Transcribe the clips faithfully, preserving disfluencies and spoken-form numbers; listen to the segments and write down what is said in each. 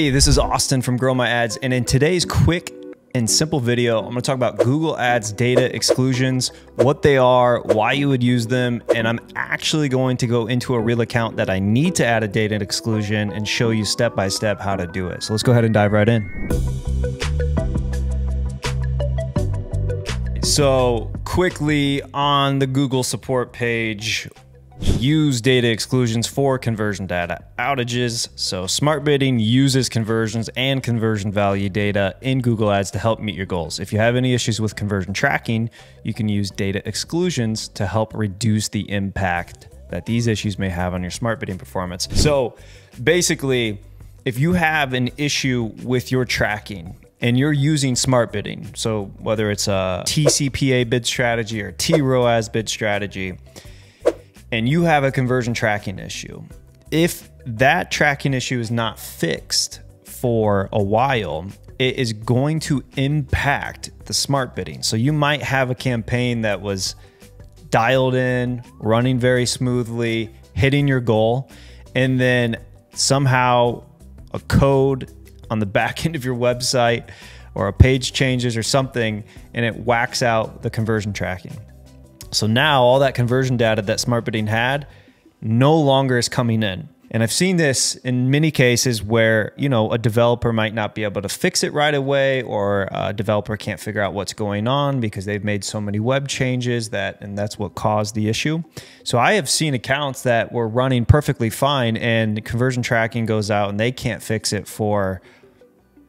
Hey, this is Austin from Grow My Ads, and in today's quick and simple video, I'm going to talk about Google Ads data exclusions, what they are, why you would use them, and I'm actually going to go into a real account that I need to add a data exclusion and show you step by step how to do it. So let's go ahead and dive right in. So quickly on the Google support page, use data exclusions for conversion data outages. So smart bidding uses conversions and conversion value data in Google Ads to help meet your goals. If you have any issues with conversion tracking, you can use data exclusions to help reduce the impact that these issues may have on your smart bidding performance. So basically, if you have an issue with your tracking and you're using smart bidding, so whether it's a T C P A bid strategy or T R O A S bid strategy, and you have a conversion tracking issue, if that tracking issue is not fixed for a while, it is going to impact the smart bidding. So you might have a campaign that was dialed in, running very smoothly, hitting your goal, and then somehow a code on the back end of your website or a page changes or something, and it whacks out the conversion tracking. So now all that conversion data that smart bidding had no longer is coming in. And I've seen this in many cases where, you know, a developer might not be able to fix it right away, or a developer can't figure out what's going on because they've made so many web changes that, and that's what caused the issue. So I have seen accounts that were running perfectly fine and conversion tracking goes out and they can't fix it for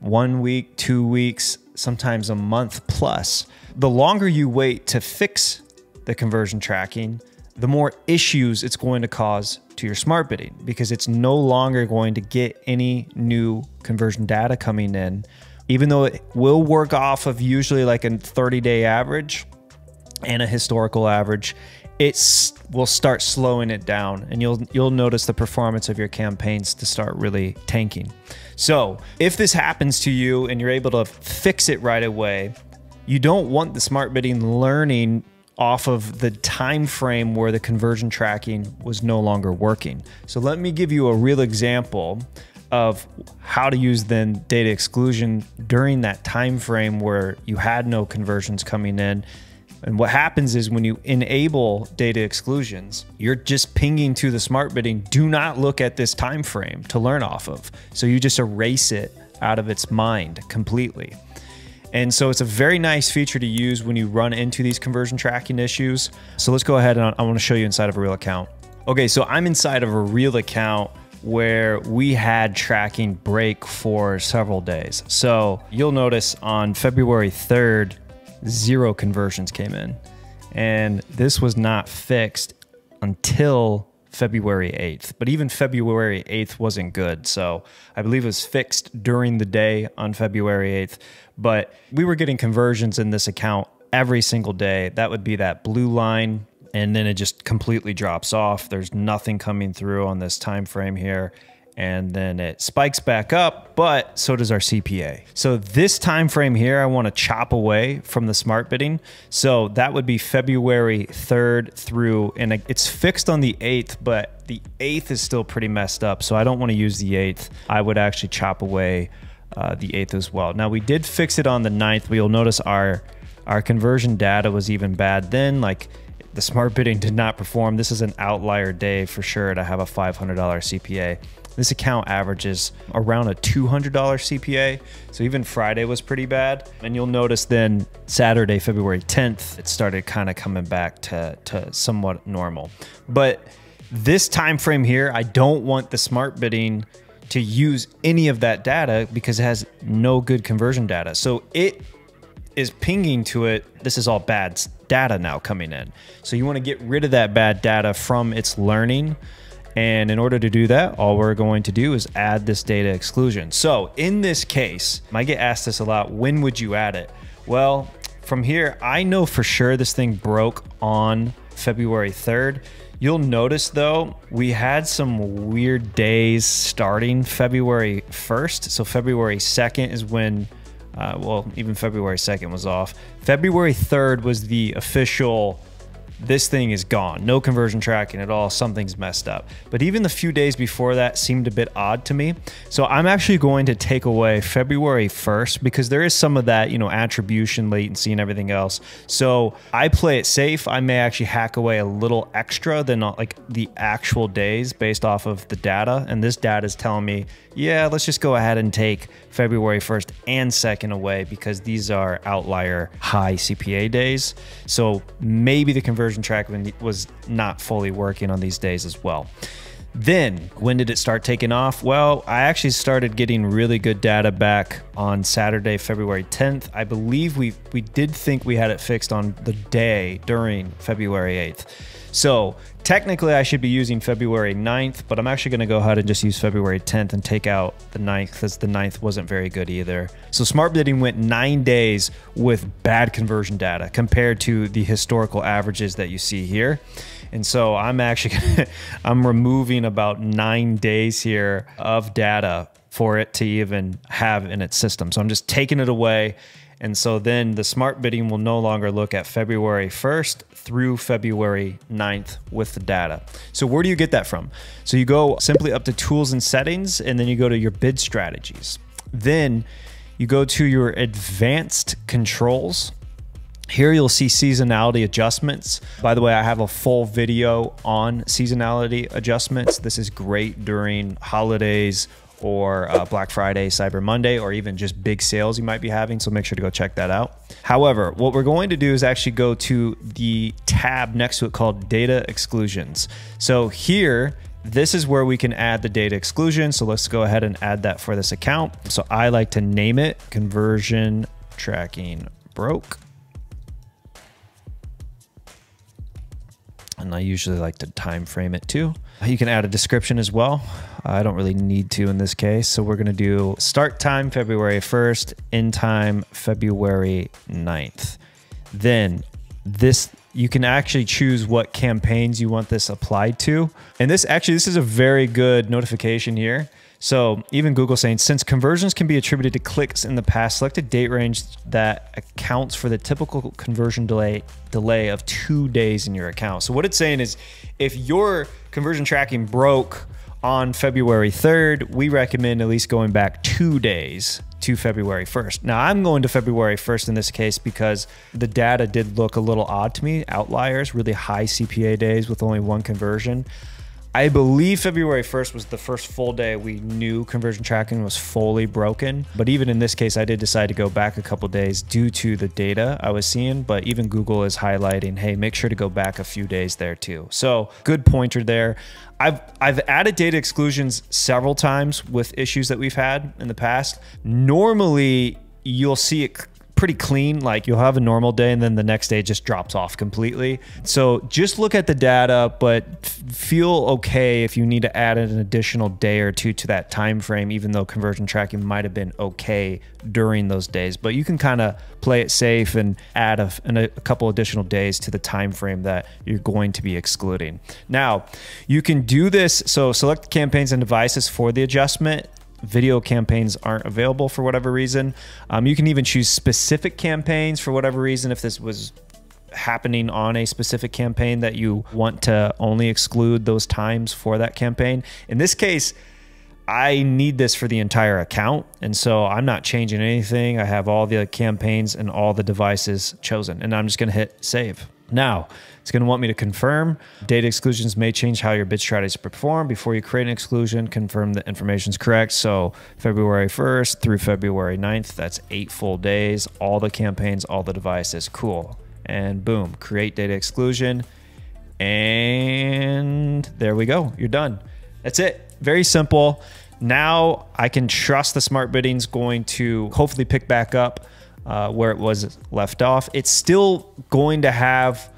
one week, two weeks, sometimes a month plus. The longer you wait to fix the conversion tracking, the more issues it's going to cause to your smart bidding, because it's no longer going to get any new conversion data coming in, even though it will work off of usually like a thirty day average and a historical average. It will start slowing it down, and you'll you'll notice the performance of your campaigns to start really tanking. So if this happens to you and you're able to fix it right away, you don't want the smart bidding learning off of the time frame where the conversion tracking was no longer working. So let me give you a real example of how to use then data exclusion during that time frame where you had no conversions coming in. And what happens is when you enable data exclusions, you're just pinging to the smart bidding, do not look at this time frame to learn off of. So you just erase it out of its mind completely. And so it's a very nice feature to use when you run into these conversion tracking issues. So let's go ahead, and I want to show you inside of a real account. Okay, so I'm inside of a real account where we had tracking break for several days. So you'll notice on February third, zero conversions came in. And this was not fixed until February eighth, but even February eighth wasn't good. So I believe it was fixed during the day on February eighth, but we were getting conversions in this account every single day. That would be that blue line. And then it just completely drops off. There's nothing coming through on this time frame here. And then it spikes back up, but so does our C P A. So this time frame here, I want to chop away from the smart bidding. So that would be February third through, and it's fixed on the eighth, but the eighth is still pretty messed up. So I don't want to use the eighth. I would actually chop away uh, the eighth as well. Now we did fix it on the ninth. We'll notice our, our conversion data was even bad then, like the smart bidding did not perform. This is an outlier day for sure to have a five hundred dollar C P A. This account averages around a two hundred dollar C P A. So even Friday was pretty bad. And you'll notice then Saturday, February tenth, it started kind of coming back to, to somewhat normal. But this time frame here, I don't want the smart bidding to use any of that data because it has no good conversion data. So it is pinging to it, this is all bad data now coming in. So you want to get rid of that bad data from its learning. And in order to do that, all we're going to do is add this data exclusion. So in this case, I get asked this a lot, when would you add it? Well, from here, I know for sure this thing broke on February third. You'll notice though, we had some weird days starting February first. So February second is when, uh, well, even February second was off. February third was the official this thing is gone. No conversion tracking at all. Something's messed up. But even the few days before that seemed a bit odd to me. So I'm actually going to take away February first because there is some of that, you know, attribution latency and everything else. So I play it safe. I may actually hack away a little extra than like the actual days based off of the data. And this data is telling me, yeah, let's just go ahead and take February first and second away because these are outlier high C P A days. So maybe the conversion tracking was not fully working on these days as well. Then when did it start taking off? Well, I actually started getting really good data back on Saturday, February tenth. I believe we we did think we had it fixed on the day during February eighth. So technically I should be using February ninth, but I'm actually going to go ahead and just use February tenth and take out the ninth because the ninth wasn't very good either. So smart bidding went nine days with bad conversion data compared to the historical averages that you see here. And so I'm actually, gonna, I'm removing about nine days here of data for it to even have in its system. So I'm just taking it away. And so then the smart bidding will no longer look at February first through February ninth with the data. So where do you get that from? So you go simply up to tools and settings, and then you go to your bid strategies. Then you go to your advanced controls. Here you'll see seasonality adjustments. By the way, I have a full video on seasonality adjustments. This is great during holidays, or uh, Black Friday, Cyber Monday, or even just big sales you might be having. So make sure to go check that out. However, what we're going to do is actually go to the tab next to it called data exclusions. So here, this is where we can add the data exclusion. So let's go ahead and add that for this account. So I like to name it conversion tracking broke. And I usually like to time frame it too. You can add a description as well. I don't really need to in this case. So we're gonna do start time February first, end time February ninth. Then this, you can actually choose what campaigns you want this applied to. And this actually, this is a very good notification here. So even Google saying, since conversions can be attributed to clicks in the past, select a date range that accounts for the typical conversion delay delay of two days in your account. So what it's saying is, if your conversion tracking broke on February third, we recommend at least going back two days to February first. Now I'm going to February first in this case because the data did look a little odd to me, outliers, really high C P A days with only one conversion. I believe February first was the first full day we knew conversion tracking was fully broken. But even in this case, I did decide to go back a couple days due to the data I was seeing. But even Google is highlighting, hey, make sure to go back a few days there too. So good pointer there. I've, I've added data exclusions several times with issues that we've had in the past. Normally, you'll see it pretty clean, like you'll have a normal day and then the next day just drops off completely. So just look at the data, but feel okay if you need to add an additional day or two to that time frame, even though conversion tracking might have been okay during those days. But you can kind of play it safe and add a, a couple additional days to the time frame that you're going to be excluding. Now, you can do this, so select campaigns and devices for the adjustment. Video campaigns aren't available for whatever reason. Um, you can even choose specific campaigns for whatever reason. If this was happening on a specific campaign that you want to only exclude those times for that campaign. In this case, I need this for the entire account. And so I'm not changing anything. I have all the campaigns and all the devices chosen, and I'm just gonna hit save. Now, it's going to want me to confirm. Data exclusions may change how your bid strategies perform. Before you create an exclusion, confirm the information is correct. So February first through February ninth, that's eight full days, all the campaigns, all the devices, cool. And boom, create data exclusion. And there we go, you're done. That's it, very simple. Now I can trust the smart bidding's going to hopefully pick back up Uh, where it was left off. It's still going to have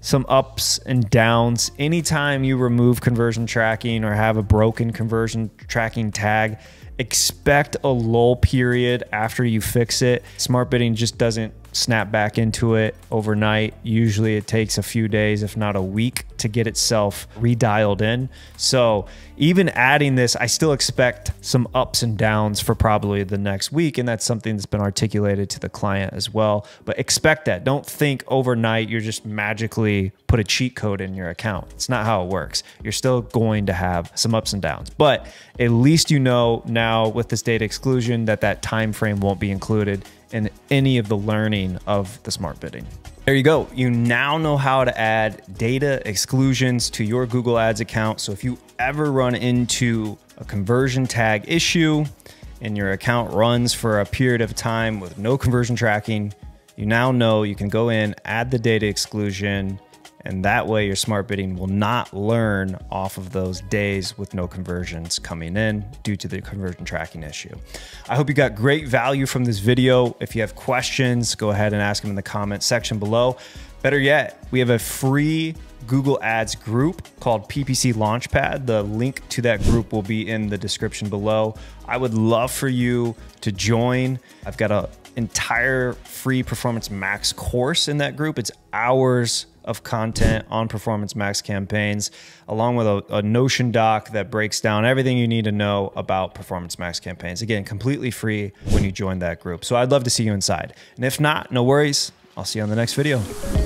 some ups and downs. Anytime you remove conversion tracking or have a broken conversion tracking tag, expect a lull period after you fix it. Smart bidding just doesn't snap back into it overnight. Usually it takes a few days, if not a week, to get itself redialed in. So even adding this, I still expect some ups and downs for probably the next week. And that's something that's been articulated to the client as well. But expect that. Don't think overnight you're just magically put a cheat code in your account. It's not how it works. You're still going to have some ups and downs. But at least you know now with this data exclusion that that time frame won't be included in any of the learning of the smart bidding. There you go. You now know how to add data exclusions to your Google Ads account. So if you ever run into a conversion tag issue and your account runs for a period of time with no conversion tracking, you now know you can go in, add the data exclusion, and that way your smart bidding will not learn off of those days with no conversions coming in due to the conversion tracking issue. I hope you got great value from this video. If you have questions, go ahead and ask them in the comment section below. Better yet, we have a free Google Ads group called P P C Launchpad. The link to that group will be in the description below. I would love for you to join. I've got an entire free Performance Max course in that group. It's hours of content on Performance Max campaigns, along with a, a Notion doc that breaks down everything you need to know about Performance Max campaigns. Again, completely free when you join that group. So I'd love to see you inside. And if not, no worries. I'll see you on the next video.